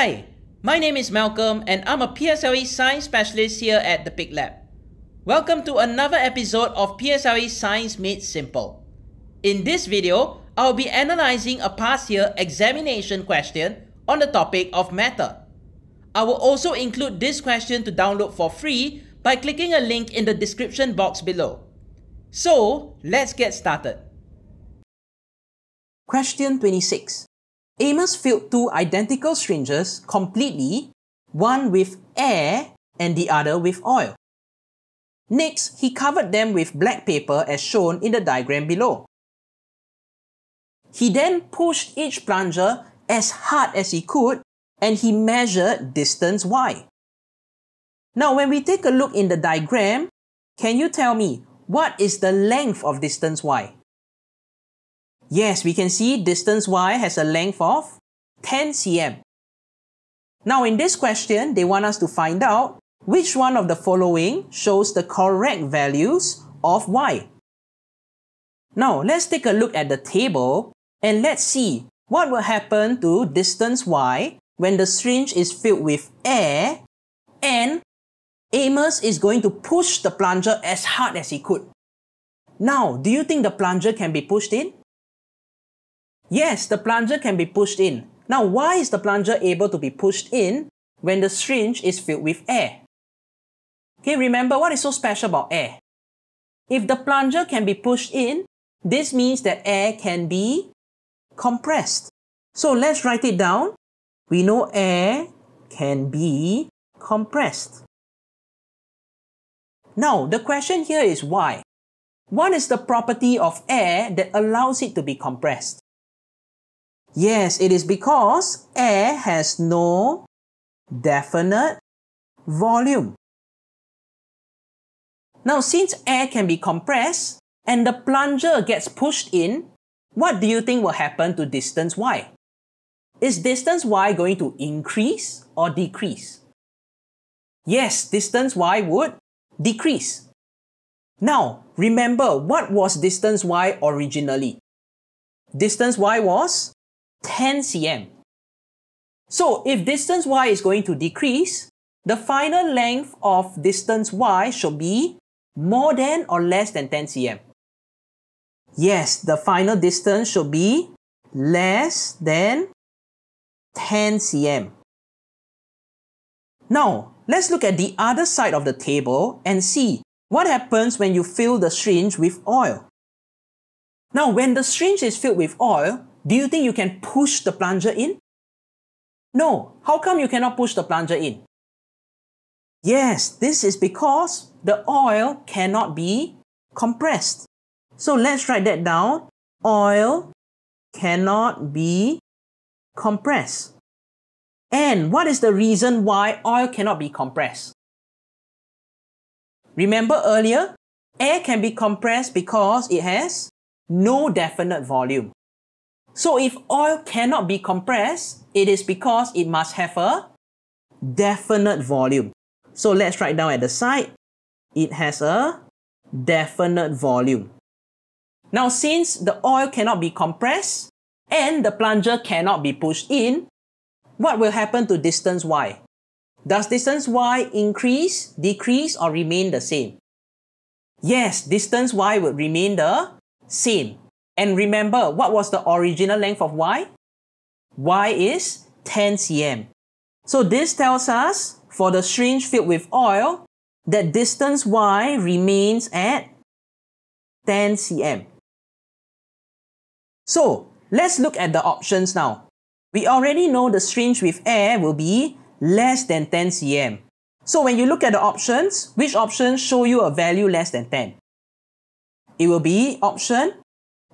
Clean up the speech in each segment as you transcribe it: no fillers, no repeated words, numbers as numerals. Hi, my name is Malcolm and I'm a PSLE Science Specialist here at the Pique Lab. Welcome to another episode of PSLE Science Made Simple. In this video, I'll be analyzing a past year examination question on the topic of matter. I will also include this question to download for free by clicking a link in the description box below. So, let's get started. Question 26. Amos filled two identical syringes completely, one with air and the other with oil. Next, he covered them with black paper as shown in the diagram below. He then pushed each plunger as hard as he could and he measured distance y. Now when we take a look in the diagram, can you tell me what is the length of distance y? Yes, we can see distance y has a length of 10 cm. Now in this question, they want us to find out which one of the following shows the correct values of y. Now let's take a look at the table and let's see what will happen to distance y when the syringe is filled with air and Amos is going to push the plunger as hard as he could. Now, do you think the plunger can be pushed in? Yes, the plunger can be pushed in. Now, why is the plunger able to be pushed in when the syringe is filled with air? Okay, remember what is so special about air? If the plunger can be pushed in, this means that air can be compressed. So let's write it down. We know air can be compressed. Now, the question here is why? What is the property of air that allows it to be compressed? Yes, it is because air has no definite volume. Now, since air can be compressed and the plunger gets pushed in, what do you think will happen to distance y? Is distance y going to increase or decrease? Yes, distance y would decrease. Now, remember, what was distance y originally? Distance y was 10 cm. So, if distance y is going to decrease, the final length of distance y should be more than or less than 10 cm. Yes, the final distance should be less than 10 cm. Now, let's look at the other side of the table and see what happens when you fill the syringe with oil. Now, when the syringe is filled with oil, do you think you can push the plunger in? No. How come you cannot push the plunger in? Yes, this is because the oil cannot be compressed. So let's write that down. Oil cannot be compressed. And what is the reason why oil cannot be compressed? Remember earlier, air can be compressed because it has no definite volume. So if oil cannot be compressed, it is because it must have a definite volume. So let's write down at the side, it has a definite volume. Now since the oil cannot be compressed and the plunger cannot be pushed in, what will happen to distance y? Does distance y increase, decrease or remain the same? Yes, distance y would remain the same. And remember, what was the original length of y? Y is 10 cm. So this tells us, for the syringe filled with oil, that distance y remains at 10 cm. So, let's look at the options now. We already know the syringe with air will be less than 10 cm. So when you look at the options, which options show you a value less than 10? It will be option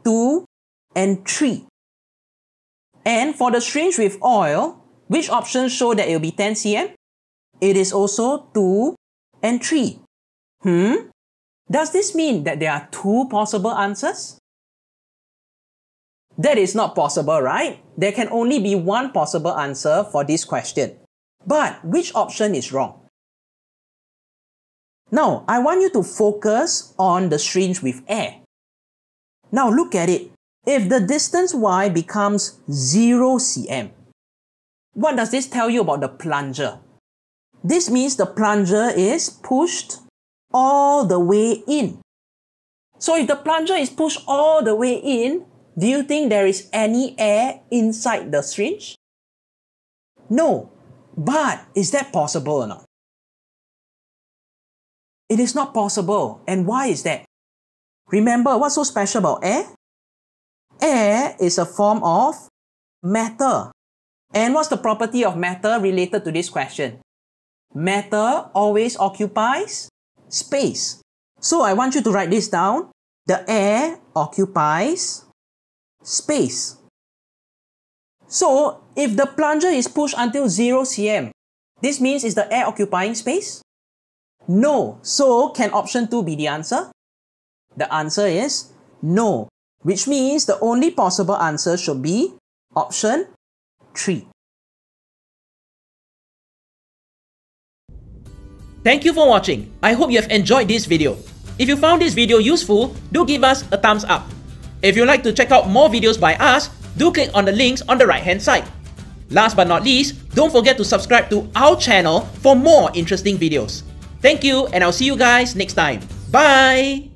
2 and 3. And for the syringe with oil, which options show that it will be 10 cm? It is also 2 and 3. Does this mean that there are two possible answers? That is not possible, right? There can only be one possible answer for this question. But which option is wrong? Now, I want you to focus on the syringe with air. Now look at it. If the distance y becomes 0 cm, What does this tell you about the plunger? This means the plunger is pushed all the way in. So if the plunger is pushed all the way in, do you think there is any air inside the syringe? No. But is that possible or not? It is not possible. And why is that? Remember, what's so special about air? Air is a form of matter. And what's the property of matter related to this question? Matter always occupies space. So I want you to write this down. The air occupies space. So if the plunger is pushed until 0 cm, this means is the air occupying space? No. So can option 2 be the answer? The answer is no, which means the only possible answer should be option 3. Thank you for watching. I hope you have enjoyed this video. If you found this video useful, do give us a thumbs up. If you'd like to check out more videos by us, do click on the links on the right hand side. Last but not least, don't forget to subscribe to our channel for more interesting videos. Thank you, and I'll see you guys next time. Bye!